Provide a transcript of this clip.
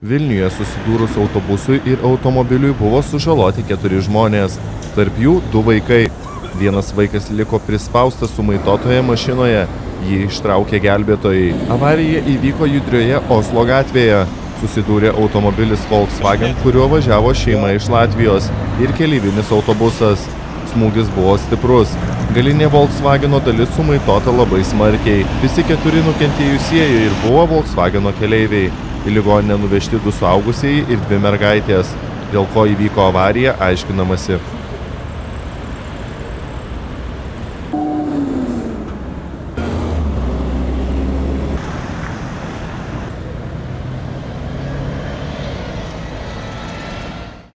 Vilniuje susidūrus autobusui ir automobiliui buvo sužaloti 4 žmonės, tarp jų 2 vaikai. Vienas vaikas liko prispaustas sumaitotoje mašinoje, jį ištraukė gelbėtojai. Avarija įvyko judrioje Oslo gatvėje. Susidūrė automobilis Volkswagen, kuriuo važiavo šeima iš Latvijos, ir keleivinis autobusas. Smūgis buvo stiprus. Galinė Volkswageno dalis sumaitota labai smarkiai. Visi 4 nukentėjusieji ir buvo Volkswageno keleiviai. Į ligoninę nuvežti 2 suaugusieji ir 2 mergaitės. Dėl ko įvyko avarija, aiškinamasi.